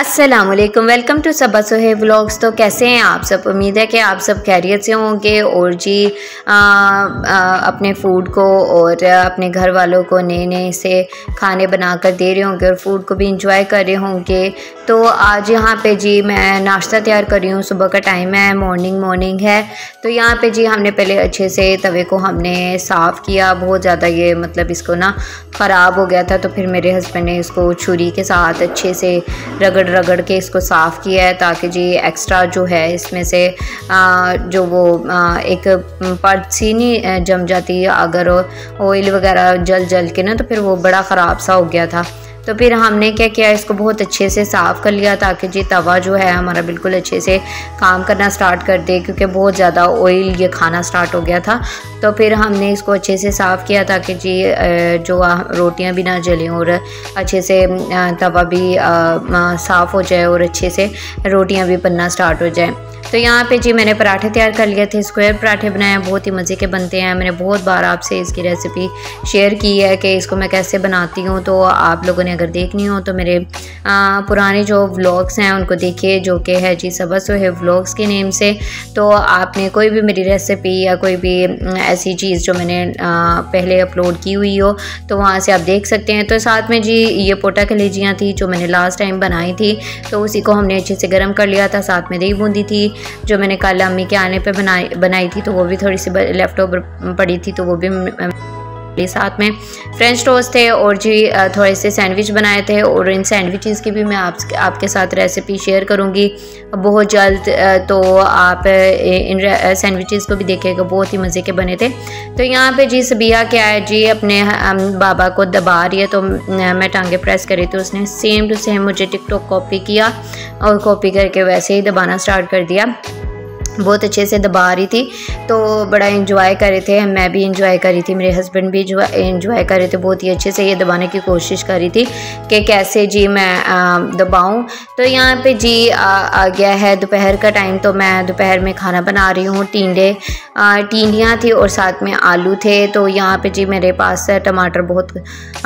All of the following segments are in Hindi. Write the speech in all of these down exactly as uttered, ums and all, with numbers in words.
अस्सलामुअलैकुम, welcome to Saba Sohaib vlogs. तो कैसे हैं आप सब? उम्मीद है कि आप सब खैरियत से होंगे और जी आ, आ, अपने फूड को और अपने घर वालों को नए नए से खाने बनाकर दे रहे होंगे और फूड को भी इंजॉय कर रहे होंगे। तो आज यहाँ पे जी मैं नाश्ता तैयार कर रही हूँ। सुबह का टाइम है, मॉर्निंग मॉर्निंग है। तो यहाँ पे जी हमने पहले अच्छे से तवे को हमने साफ़ किया। बहुत ज़्यादा ये मतलब इसको ना ख़राब हो गया था, तो फिर मेरे हस्बैंड ने इसको छुरी के साथ अच्छे से रगड़ रगड़ के इसको साफ़ किया है ताकि जी एक्स्ट्रा जो है इसमें से आ, जो वो आ, एक पर्द सी नहीं जम जाती, अगर ऑयल वगैरह जल जल के ना, तो फिर वो बड़ा ख़राब सा हो गया था। तो फिर हमने क्या किया, इसको बहुत अच्छे से साफ़ कर लिया ताकि जी तवा जो है हमारा बिल्कुल अच्छे से काम करना स्टार्ट कर दे, क्योंकि बहुत ज़्यादा ऑयल ये खाना स्टार्ट हो गया था। तो फिर हमने इसको अच्छे से साफ़ किया ताकि जी जो रोटियां भी ना जलें और अच्छे से तवा भी साफ़ हो जाए और अच्छे से रोटियां भी बनना स्टार्ट हो जाए। तो यहाँ पे जी मैंने पराठे तैयार कर लिए थे, स्क्वायर पराठे बनाए, बहुत ही मज़े के बनते हैं। मैंने बहुत बार आपसे इसकी रेसिपी शेयर की है कि इसको मैं कैसे बनाती हूँ। तो आप लोगों ने अगर देखनी हो तो मेरे आ, पुराने जो व्लॉग्स हैं उनको देखिए, जो कि है जी सबा सोहैब व्लॉग्स के नेम से। तो आपने कोई भी मेरी रेसिपी या कोई भी ऐसी चीज़ जो मैंने आ, पहले अपलोड की हुई हो तो वहाँ से आप देख सकते हैं। तो साथ में जी ये पोटा कलेजियाँ थी जो मैंने लास्ट टाइम बनाई थी, तो उसी को हमने अच्छे से गर्म कर लिया था। साथ में दही बूंदी थी जो मैंने कल अम्मी के आने पे बनाई बनाई थी, तो वो भी थोड़ी सी लेफ्ट ओवर पड़ी थी, तो वो भी साथ में फ्रेंच टोस्ट थे और जी थोड़े से सैंडविच बनाए थे। और इन सैंडविचेस की भी मैं आप, आपके साथ रेसिपी शेयर करूंगी बहुत जल्द, तो आप इन सैंडविचेस को भी देखिएगा, बहुत ही मज़े के बने थे। तो यहाँ पे जी सबीहा क्या है जी अपने बाबा को दबा रही है, तो मैं टांगे प्रेस करी तो उसने सेम टू सेम मुझे टिकटॉक कॉपी किया और कॉपी करके वैसे ही दबाना स्टार्ट कर दिया। बहुत अच्छे से दबा रही थी, तो बड़ा एंजॉय कर रहे थे, मैं भी एंजॉय कर रही थी, मेरे हस्बैंड भी एंजॉय कर रहे थे। बहुत ही अच्छे से ये दबाने की कोशिश कर रही थी कि कैसे जी मैं दबाऊं। तो यहाँ पे जी आ, आ गया है दोपहर का टाइम, तो मैं दोपहर में खाना बना रही हूँ। टींडे टींडियाँ थी और साथ में आलू थे। तो यहाँ पर जी मेरे पास टमाटर बहुत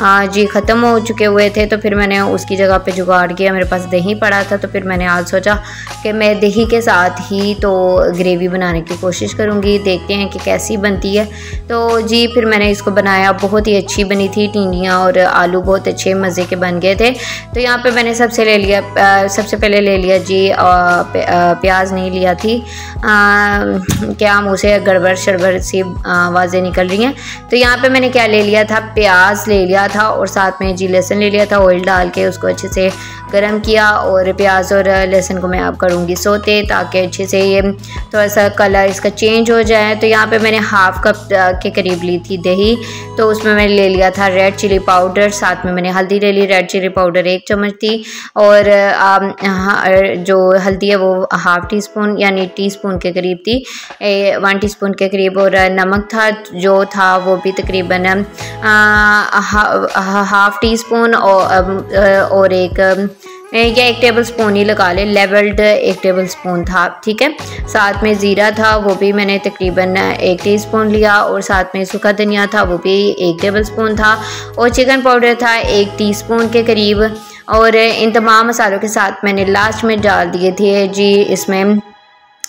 आ, जी ख़त्म हो चुके हुए थे, तो फिर मैंने उसकी जगह पर जुगाड़ किया। मेरे पास दही पड़ा था, तो फिर मैंने आज सोचा कि मैं दही के साथ ही तो ग्रेवी बनाने की कोशिश करूँगी, देखते हैं कि कैसी बनती है। तो जी फिर मैंने इसको बनाया, बहुत ही अच्छी बनी थी। टींडियाँ और आलू बहुत अच्छे मज़े के बन गए थे। तो यहाँ पे मैंने सबसे ले लिया आ, सबसे पहले ले लिया जी आ, प्याज नहीं लिया थी, आ, क्या मुँह से गड़बड़ शड़बड़ सी आवाज़ें निकल रही हैं। तो यहाँ पर मैंने क्या ले लिया था, प्याज ले लिया था और साथ में जी लहसुन ले लिया था। ऑयल डाल के उसको अच्छे से गर्म किया और प्याज और लहसुन को मैं आप करूँगी सोते ताकि अच्छे से ये थोड़ा सा कलर इसका चेंज हो जाए। तो यहाँ पे मैंने हाफ कप के करीब ली थी दही, तो उसमें मैंने ले लिया था रेड चिली पाउडर, साथ में मैंने हल्दी ले ली। रेड चिली पाउडर एक चम्मच थी और जो हल्दी है वो हाफ़ टी स्पून यानी टी स्पून के करीब थी, वन टी स्पून के करीब। और नमक था जो था वो भी तकरीबन हाफ टी स्पून और एक या एक टेबल स्पून ही लगा ले, लेवल्ड एक टेबल स्पून था, ठीक है। साथ में ज़ीरा था, वो भी मैंने तकरीबन एक टीस्पून लिया और साथ में सूखा धनिया था, वो भी एक टेबल स्पून था और चिकन पाउडर था एक टीस्पून के करीब। और इन तमाम मसालों के साथ मैंने लास्ट में डाल दिए थे जी इसमें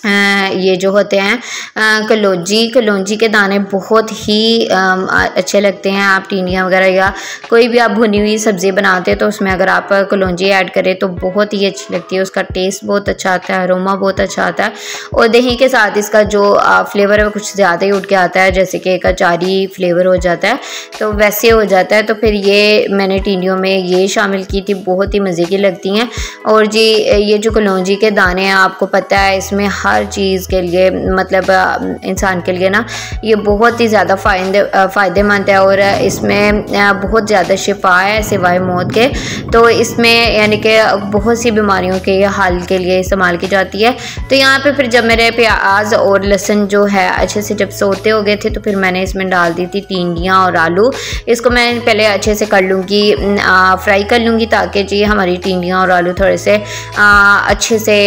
आ, ये जो होते हैं कलौंजी, कलौंजी के दाने बहुत ही आ, अच्छे लगते हैं। आप टीनिया वगैरह या कोई भी आप भुनी हुई सब्ज़ी बनाते हैं तो उसमें अगर आप कलौंजी ऐड करें तो बहुत ही अच्छी लगती है, उसका टेस्ट बहुत अच्छा आता है, अरोमा बहुत अच्छा आता है। और दही के साथ इसका जो फ्लेवर है वो कुछ ज़्यादा ही उठ के आता है, जैसे कि एक अचारी फ्लेवर हो जाता है तो वैसे हो जाता है। तो फिर ये मैंने टीनियों में ये शामिल की थी, बहुत ही मज़े की लगती हैं। और जी ये जो कलौंजी के दाने हैं आपको पता है इसमें हर चीज़ के लिए मतलब इंसान के लिए ना ये बहुत ही ज़्यादा फ़ायदे फ़ायदेमंद है और इसमें बहुत ज़्यादा शिफा है सिवाय मौत के। तो इसमें यानी कि बहुत सी बीमारियों के हल के लिए इस्तेमाल की जाती है। तो यहाँ पे फिर जब मेरे प्याज और लहसुन जो है अच्छे से जब सोते हो गए थे तो फिर मैंने इसमें डाल दी थी टींडियाँ और आलू। इसको मैं पहले अच्छे से कर लूँगी, फ्राई कर लूँगी ताकि जी हमारी टींडियाँ और आलू थोड़े से आ, अच्छे से,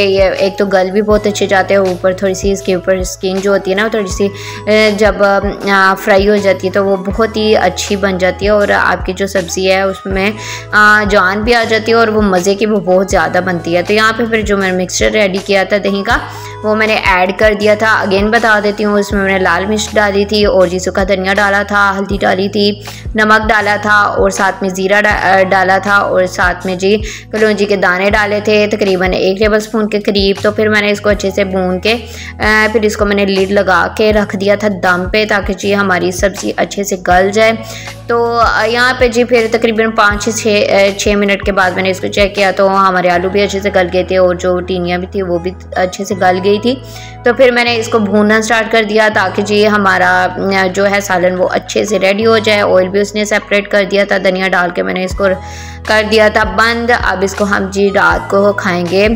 एक तो गल भी बहुत अच्छे जाते है ऊपर थोड़ी सी इसके ऊपर स्किन जो होती है ना थोड़ी सी जब फ्राई हो जाती है तो वो बहुत ही अच्छी बन जाती है और आपकी जो सब्ज़ी है उसमें जान भी आ जाती है और वो मज़े की भी बहुत ज़्यादा बनती है। तो यहाँ पे फिर जो मैंने मिक्सचर रेडी किया था दही का वो मैंने ऐड कर दिया था। अगेन बता देती हूँ, उसमें मैंने लाल मिर्च डाली थी और जी सूखा धनिया डाला था, हल्दी डाली थी, नमक डाला था और साथ में ज़ीरा डाला था और साथ में जी कलौंजी के दाने डाले थे तकरीबन एक टेबल स्पून के करीब। तो फिर मैंने इसको अच्छे से भून के फिर इसको मैंने लीड लगा के रख दिया था दम पे ताकि जी हमारी सब्ज़ी अच्छे से गल जाए। तो यहाँ पे जी फिर तकरीबन पाँच से छः छः मिनट के बाद मैंने इसको चेक किया तो हमारे आलू भी अच्छे से गल गए थे और जो टीनियाँ भी थी वो भी अच्छे से गल गई थी। तो फिर मैंने इसको भूनना स्टार्ट कर दिया ताकि जी हमारा जो है सालन वो अच्छे से रेडी हो जाए। ऑयल भी उसने सेपरेट कर दिया था, धनिया डाल के मैंने इसको कर दिया था बंद। अब इसको हम जी रात को खाएंगे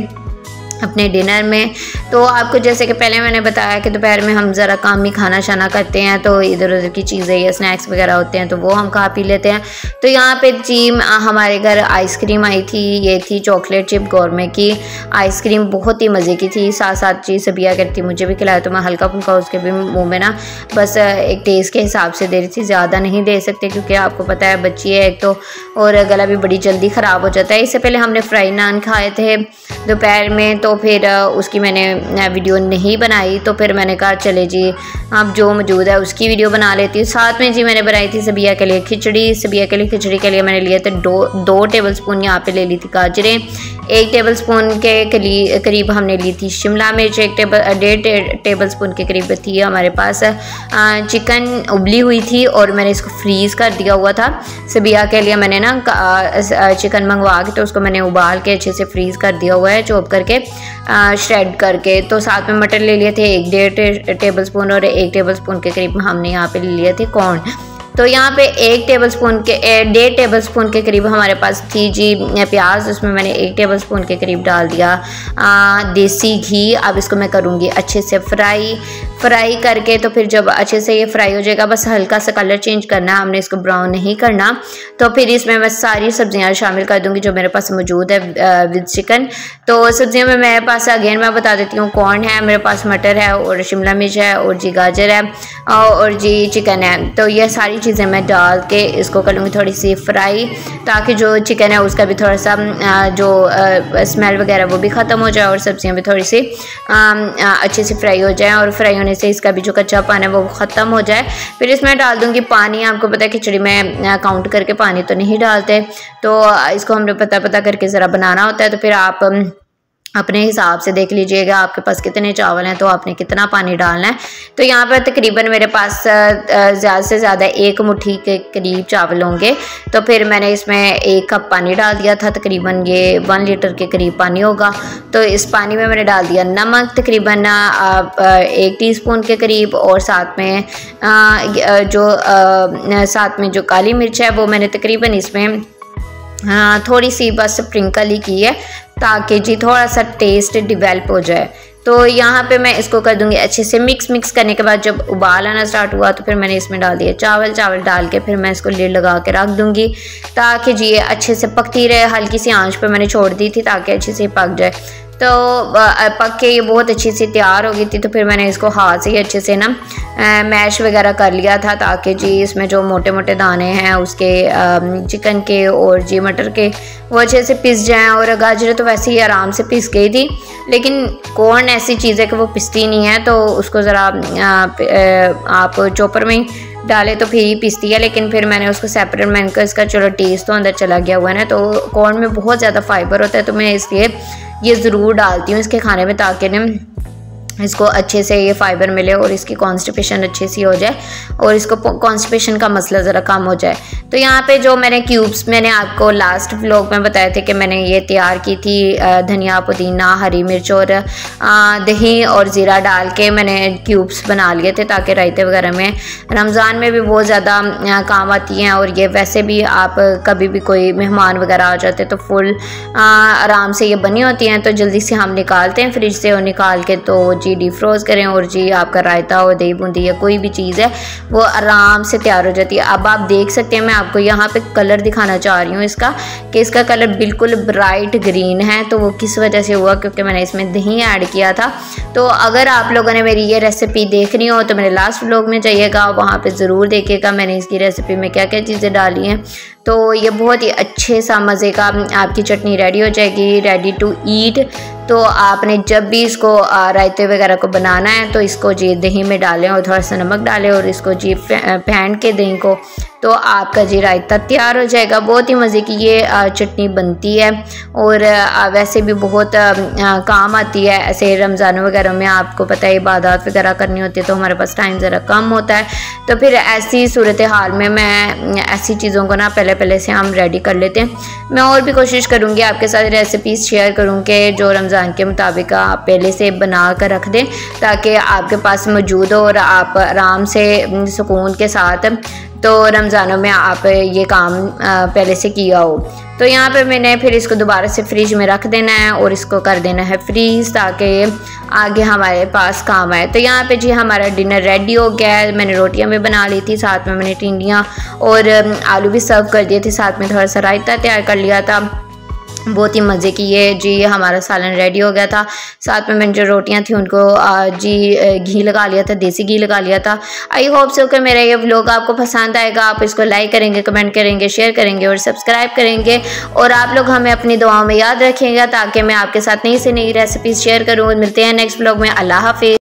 अपने डिनर में। तो आपको जैसे कि पहले मैंने बताया कि दोपहर में हम ज़रा काम ही खाना शाना करते हैं तो इधर उधर की चीज़ें या स्नैक्स वगैरह होते हैं तो वो हम खा पी लेते हैं। तो यहाँ पे जी हमारे घर आइसक्रीम आई थी, ये थी चॉकलेट चिप गौरमे की आइसक्रीम, बहुत ही मज़े की थी। साथ साथ जी सबिया करती मुझे भी खिलाया तो मैं हल्का फुल्का उसके भी मुँह में ना बस एक टेस्ट के हिसाब से दे रही थी, ज़्यादा नहीं दे सकते क्योंकि आपको पता है बच्ची है एक तो, और गला भी बड़ी जल्दी ख़राब हो जाता है। इससे पहले हमने फ्राई नान खाए थे दोपहर में, तो फिर उसकी मैंने वीडियो नहीं बनाई। तो फिर मैंने कहा चले जी अब जो मौजूद है उसकी वीडियो बना लेती हूँ। साथ में जी मैंने बनाई थी सबिया के लिए खिचड़ी। सबिया के लिए खिचड़ी के लिए मैंने लिए थे दो दो टेबल स्पून यहाँ पे ले ली थी गाजरें, एक टेबल स्पून के करीब हमने ली थी शिमला मिर्च, एक टेबल डेढ़ टेबल स्पून के करीब थी हमारे पास चिकन उबली हुई थी और मैंने इसको फ्रीज़ कर दिया हुआ था। सबिया के लिए मैंने ना चिकन मंगवा के तो उसको मैंने उबाल के अच्छे से फ्रीज़ कर दिया हुआ है चॉप करके श्रेड करके। तो साथ में मटर ले लिए थे एक डेढ़ टेबल स्पून और एक टेबल स्पून के करीब हमने यहाँ पे ले लिए थे कॉर्न। तो यहाँ पे एक टेबल स्पून के डेढ़ टेबल स्पून के करीब हमारे पास थी जी प्याज, उसमें मैंने एक टेबल स्पून के करीब डाल दिया आ, देसी घी। अब इसको मैं करूँगी अच्छे से फ्राई फ्राई करके। तो फिर जब अच्छे से ये फ्राई हो जाएगा बस हल्का सा कलर चेंज करना है, हमने इसको ब्राउन नहीं करना। तो फिर इसमें मैं सारी सब्जियाँ शामिल कर दूँगी जो मेरे पास मौजूद है विद चिकन। तो सब्जियों में मेरे पास अगेन मैं बता देती हूँ कॉर्न है, मेरे पास मटर है और शिमला मिर्च है और जी गाजर है और जी चिकन है। तो ये सारी चीज़ें मैं डाल के इसको कर लूँगी थोड़ी सी फ्राई ताकि जो चिकन है उसका भी थोड़ा सा जो स्मेल वगैरह वो भी ख़त्म हो जाए और सब्जियां भी थोड़ी सी अच्छे से फ्राई हो जाए और फ्राई होने से इसका भी जो कच्चा पान है वो ख़त्म हो जाए। फिर इसमें डाल दूँगी पानी। आपको पता है खिचड़ी में काउंट करके पानी तो नहीं डालते, तो इसको हमने पता पता करके ज़रा बनाना होता है। तो फिर आप अपने हिसाब से देख लीजिएगा आपके पास कितने चावल हैं तो आपने कितना पानी डालना है। तो यहाँ पर तकरीबन मेरे पास ज़्यादा से ज़्यादा एक मुट्ठी के करीब चावल होंगे। तो फिर मैंने इसमें एक कप पानी डाल दिया था, तकरीबन ये वन लीटर के करीब पानी होगा। तो इस पानी में मैंने डाल दिया नमक तकरीबन एक टीस्पून के करीब और साथ में जो साथ में जो काली मिर्च है वो मैंने तकरीबन इसमें थोड़ी सी बस स्प्रिंकल ही की है ताकि जी थोड़ा सा टेस्ट डिवेल्प हो जाए। तो यहाँ पे मैं इसको कर दूँगी अच्छे से मिक्स। मिक्स करने के बाद जब उबाल आना स्टार्ट हुआ तो फिर मैंने इसमें डाल दिया चावल। चावल डाल के फिर मैं इसको लीड लगा के रख दूँगी ताकि जी ये अच्छे से पकती रहे। हल्की सी आंच पे मैंने छोड़ दी थी ताकि अच्छे से पक जाए। तो पक के ये बहुत अच्छी सी तैयार हो गई थी। तो फिर मैंने इसको हाथ से ही अच्छे से ना मैश वगैरह कर लिया था ताकि जी इसमें जो मोटे मोटे दाने हैं उसके चिकन के और जी मटर के वो अच्छे से पिस जाएं। और गाजरें तो वैसे ही आराम से पिस गई थी, लेकिन कॉर्न ऐसी चीज़ है कि वो पिसती नहीं है तो उसको ज़रा आप चॉपर में डाले तो फिर ही पिसती है। लेकिन फिर मैंने उसको सेपरेट मैंने कहा इसका चलो टेस्ट तो अंदर चला गया हुआ है ना, तो कॉर्न में बहुत ज़्यादा फाइबर होता है तो मैं इसलिए ये ज़रूर डालती हूँ इसके खाने में ताकि ना इसको अच्छे से ये फाइबर मिले और इसकी कॉन्स्टिपेशन अच्छे से हो जाए और इसको कॉन्स्टिपेशन का मसला ज़रा कम हो जाए। तो यहाँ पे जो मैंने क्यूब्स मैंने आपको लास्ट व्लॉग में बताए थे कि मैंने ये तैयार की थी धनिया पुदीना हरी मिर्च और दही और ज़ीरा डाल के मैंने क्यूब्स बना लिए थे ताकि रायते वगैरह में रमज़ान में भी बहुत ज़्यादा काम आती हैं। और ये वैसे भी आप कभी भी कोई मेहमान वगैरह आ जाते तो फुल आराम से ये बनी होती हैं तो जल्दी से हम निकालते हैं फ्रिज से और निकाल के तो जी डिफ्रोज़ करें और जी आपका रायता और दही बूंदी या कोई भी चीज़ है वो आराम से तैयार हो जाती है। अब आप देख सकते हैं, मैं आपको यहाँ पे कलर दिखाना चाह रही हूँ इसका, कि इसका कलर बिल्कुल ब्राइट ग्रीन है। तो वो किस वजह से हुआ, क्योंकि मैंने इसमें दही ऐड किया था। तो अगर आप लोगों ने मेरी ये रेसिपी देखनी हो तो मेरे लास्ट व्लॉग में जाइएगा, वहाँ पे ज़रूर देखिएगा मैंने इसकी रेसिपी में क्या क्या चीज़ें डाली हैं। तो ये बहुत ही अच्छे सा मज़े का आपकी चटनी रेडी हो जाएगी, रेडी टू ईट। तो आपने जब भी इसको रायते वगैरह को बनाना है तो इसको जी दही में डालें और थोड़ा सा नमक डालें और इसको जी फेंट के दही को, तो आपका जी रायता तैयार हो जाएगा। बहुत ही मज़े की ये चटनी बनती है और वैसे भी बहुत काम आती है। ऐसे रमज़ान वगैरह में आपको पता है इबादत वगैरह करनी होती है तो हमारे पास टाइम ज़रा कम होता है, तो फिर ऐसी सूरत हाल में मैं ऐसी चीज़ों को ना पहले पहले से हम रेडी कर लेते हैं। मैं और भी कोशिश करूँगी आपके साथ रेसिपीज़ शेयर करूँ कि जो रमज़ान के मुताबिक आप पहले से बना कर रख दें ताकि आपके पास मौजूद हो और आप आराम से सुकून के साथ तो रमज़ानों में आप ये काम पहले से किया हो। तो यहाँ पे मैंने फिर इसको दोबारा से फ्रिज में रख देना है और इसको कर देना है फ्रीज़ ताकि आगे हमारे पास काम आए। तो यहाँ पे जी हमारा डिनर रेडी हो गया है। मैंने रोटियाँ भी बना ली थी, साथ में मैंने टिंडियाँ और आलू भी सर्व कर दिए थे, साथ में थोड़ा सा रायता तैयार कर लिया था। बहुत ही मज़े की ये जी हमारा सालन रेडी हो गया था। साथ में मैंने जो रोटियां थी उनको जी घी लगा लिया था, देसी घी लगा लिया था। आई होप सो कि मेरा ये व्लॉग आपको पसंद आएगा। आप इसको लाइक करेंगे, कमेंट करेंगे, शेयर करेंगे और सब्सक्राइब करेंगे। और आप लोग हमें अपनी दुआओं में याद रखेंगे ताकि मैं आपके साथ नई से नई रेसिपीज़ शेयर करूँ। मिलते हैं नेक्स्ट व्लॉग में। अल्लाह हाफिज़।